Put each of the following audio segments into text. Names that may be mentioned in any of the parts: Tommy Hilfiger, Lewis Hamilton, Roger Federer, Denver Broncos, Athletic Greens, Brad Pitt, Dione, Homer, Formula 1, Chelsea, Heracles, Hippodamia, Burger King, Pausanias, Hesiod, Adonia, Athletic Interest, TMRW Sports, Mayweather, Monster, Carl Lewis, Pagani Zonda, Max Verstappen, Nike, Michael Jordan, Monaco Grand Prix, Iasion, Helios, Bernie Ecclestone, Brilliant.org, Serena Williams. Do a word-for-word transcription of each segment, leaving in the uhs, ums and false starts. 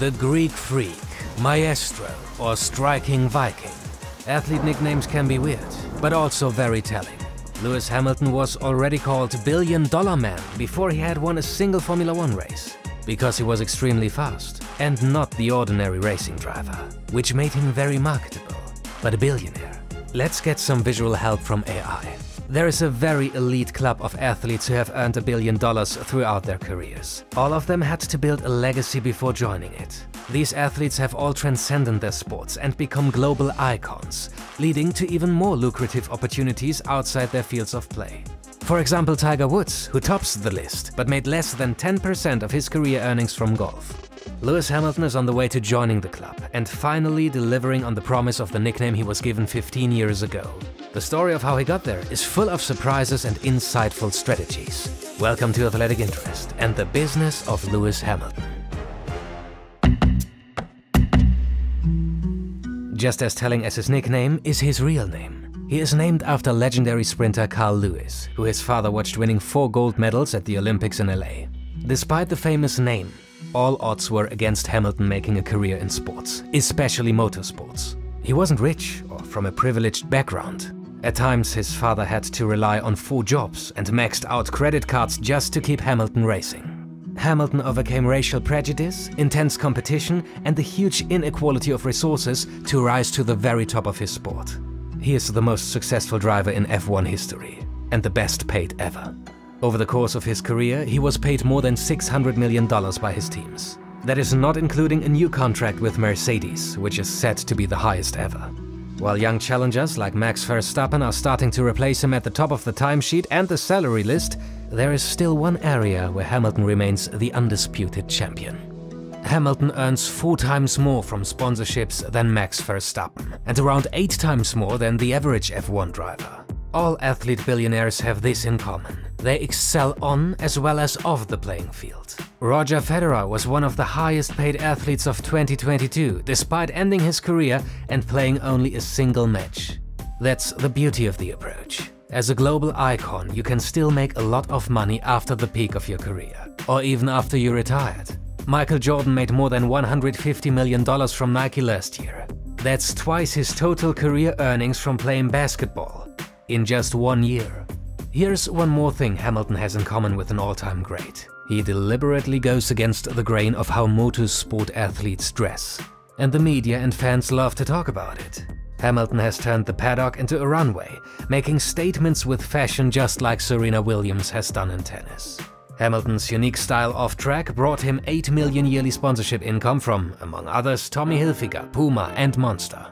The Greek Freak, Maestro, or Striking Viking. Athlete nicknames can be weird, but also very telling. Lewis Hamilton was already called Billion Dollar Man before he had won a single Formula one race, because he was extremely fast and not the ordinary racing driver, which made him very marketable, but a billionaire. Let's get some visual help from A I. There is a very elite club of athletes who have earned a billion dollars throughout their careers. All of them had to build a legacy before joining it. These athletes have all transcended their sports and become global icons, leading to even more lucrative opportunities outside their fields of play. For example, Tiger Woods, who tops the list, but made less than ten percent of his career earnings from golf. Lewis Hamilton is on the way to joining the club and finally delivering on the promise of the nickname he was given fifteen years ago. The story of how he got there is full of surprises and insightful strategies. Welcome to Athletic Interest and the business of Lewis Hamilton. Just as telling as his nickname is his real name. He is named after legendary sprinter Carl Lewis, who his father watched winning four gold medals at the Olympics in L A. Despite the famous name, all odds were against Hamilton making a career in sports, especially motorsports. He wasn't rich or from a privileged background. At times, his father had to rely on four jobs and maxed out credit cards just to keep Hamilton racing. Hamilton overcame racial prejudice, intense competition, and the huge inequality of resources to rise to the very top of his sport. He is the most successful driver in F one history, and the best paid ever. Over the course of his career, he was paid more than six hundred million dollars by his teams. That is not including a new contract with Mercedes, which is set to be the highest ever. While young challengers like Max Verstappen are starting to replace him at the top of the timesheet and the salary list, there is still one area where Hamilton remains the undisputed champion. Hamilton earns four times more from sponsorships than Max Verstappen, and around eight times more than the average F one driver. All athlete billionaires have this in common. They excel on as well as off the playing field. Roger Federer was one of the highest paid athletes of twenty twenty-two, despite ending his career and playing only a single match. That's the beauty of the approach. As a global icon, you can still make a lot of money after the peak of your career, or even after you retired. Michael Jordan made more than one hundred fifty million dollars from Nike last year. That's twice his total career earnings from playing basketball, in just one year. Here's one more thing Hamilton has in common with an all-time great. He deliberately goes against the grain of how motorsport athletes dress. And the media and fans love to talk about it. Hamilton has turned the paddock into a runway, making statements with fashion just like Serena Williams has done in tennis. Hamilton's unique style off-track brought him eight million yearly sponsorship income from, among others, Tommy Hilfiger, Puma and Monster.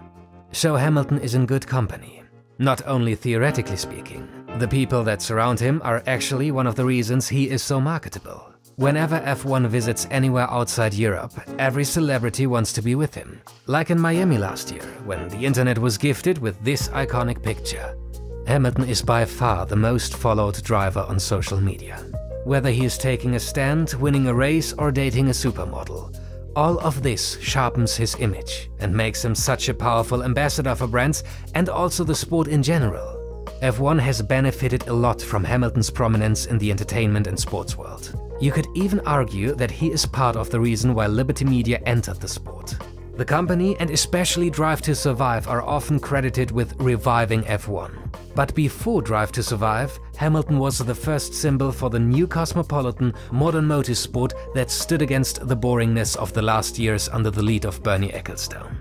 So Hamilton is in good company, not only theoretically speaking. The people that surround him are actually one of the reasons he is so marketable. Whenever F one visits anywhere outside Europe, every celebrity wants to be with him. Like in Miami last year, when the internet was gifted with this iconic picture. Hamilton is by far the most followed driver on social media. Whether he is taking a stand, winning a race, or dating a supermodel, all of this sharpens his image and makes him such a powerful ambassador for brands and also the sport in general. F one has benefited a lot from Hamilton's prominence in the entertainment and sports world. You could even argue that he is part of the reason why Liberty Media entered the sport. The company and especially Drive to Survive are often credited with reviving F one. But before Drive to Survive, Hamilton was the first symbol for the new cosmopolitan modern motorsport that stood against the boringness of the last years under the lead of Bernie Ecclestone.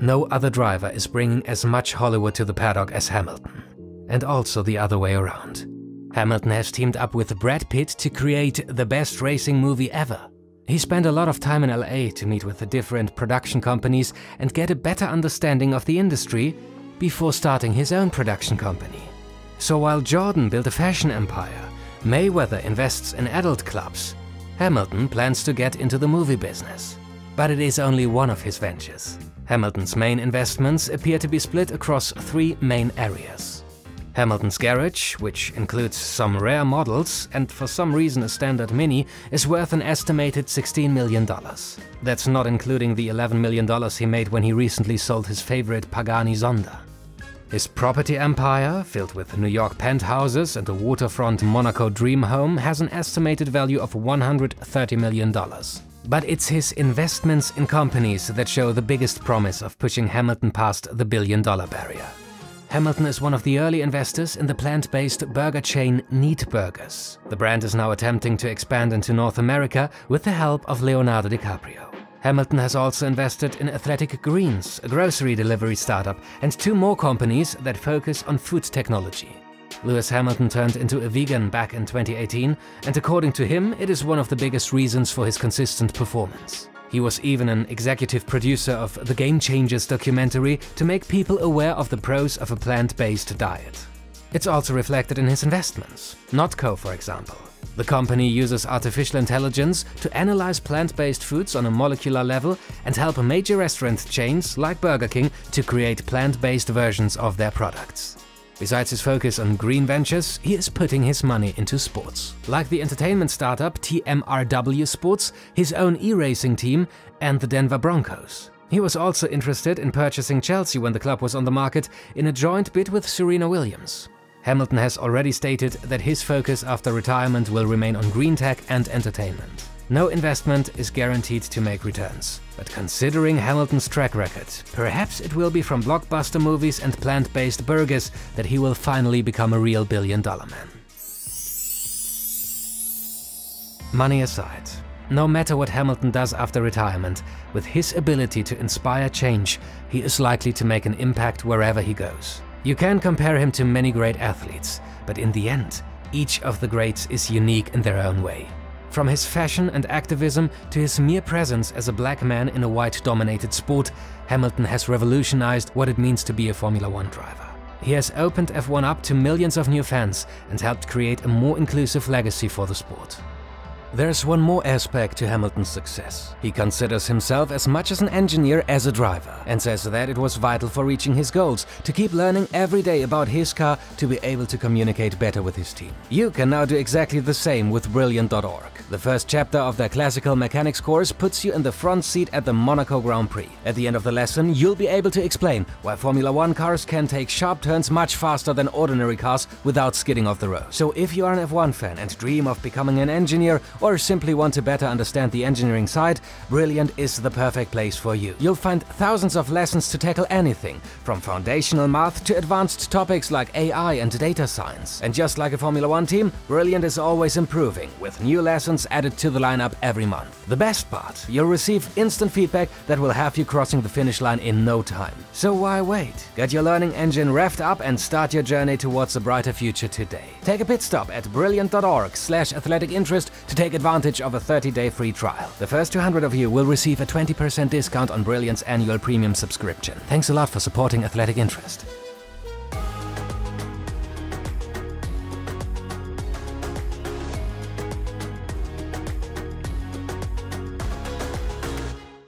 No other driver is bringing as much Hollywood to the paddock as Hamilton. And also the other way around. Hamilton has teamed up with Brad Pitt to create the best racing movie ever. He spent a lot of time in L A to meet with the different production companies and get a better understanding of the industry before starting his own production company. So while Jordan built a fashion empire, Mayweather invests in adult clubs, Hamilton plans to get into the movie business. But it is only one of his ventures. Hamilton's main investments appear to be split across three main areas. Hamilton's garage, which includes some rare models and for some reason a standard Mini, is worth an estimated sixteen million dollars. That's not including the eleven million dollars he made when he recently sold his favorite Pagani Zonda. His property empire, filled with New York penthouses and a waterfront Monaco dream home, has an estimated value of one hundred thirty million dollars. But it's his investments in companies that show the biggest promise of pushing Hamilton past the billion-dollar barrier. Hamilton is one of the early investors in the plant-based burger chain Neat Burgers. The brand is now attempting to expand into North America with the help of Leonardo DiCaprio. Hamilton has also invested in Athletic Greens, a grocery delivery startup, and two more companies that focus on food technology. Lewis Hamilton turned into a vegan back in twenty eighteen, and according to him, it is one of the biggest reasons for his consistent performance. He was even an executive producer of the Game Changers documentary to make people aware of the pros of a plant-based diet. It's also reflected in his investments. Notco, for example. The company uses artificial intelligence to analyze plant-based foods on a molecular level and help major restaurant chains like Burger King to create plant-based versions of their products. Besides his focus on green ventures, he is putting his money into sports. Like the entertainment startup T M R W Sports, his own e-racing team and the Denver Broncos. He was also interested in purchasing Chelsea when the club was on the market in a joint bid with Serena Williams. Hamilton has already stated that his focus after retirement will remain on green tech and entertainment. No investment is guaranteed to make returns. But considering Hamilton's track record, perhaps it will be from blockbuster movies and plant-based burgers that he will finally become a real billion-dollar man. Money aside, no matter what Hamilton does after retirement, with his ability to inspire change, he is likely to make an impact wherever he goes. You can compare him to many great athletes, but in the end, each of the greats is unique in their own way. From his fashion and activism to his mere presence as a black man in a white-dominated sport, Hamilton has revolutionized what it means to be a Formula one driver. He has opened F one up to millions of new fans and helped create a more inclusive legacy for the sport. There's one more aspect to Hamilton's success. He considers himself as much as an engineer as a driver and says that it was vital for reaching his goals to keep learning every day about his car to be able to communicate better with his team. You can now do exactly the same with Brilliant dot org. The first chapter of their classical mechanics course puts you in the front seat at the Monaco Grand Prix. At the end of the lesson, you'll be able to explain why Formula one cars can take sharp turns much faster than ordinary cars without skidding off the road. So if you are an F one fan and dream of becoming an engineer or simply want to better understand the engineering side, Brilliant is the perfect place for you. You'll find thousands of lessons to tackle anything, from foundational math to advanced topics like A I and data science. And just like a Formula one team, Brilliant is always improving, with new lessons added to the lineup every month. The best part, you'll receive instant feedback that will have you crossing the finish line in no time. So why wait? Get your learning engine revved up and start your journey towards a brighter future today. Take a pit stop at brilliant dot org slash athletic interest to take advantage of a thirty day free trial. The first two hundred of you will receive a twenty percent discount on Brilliant's annual premium subscription. Thanks a lot for supporting Athletic Interest.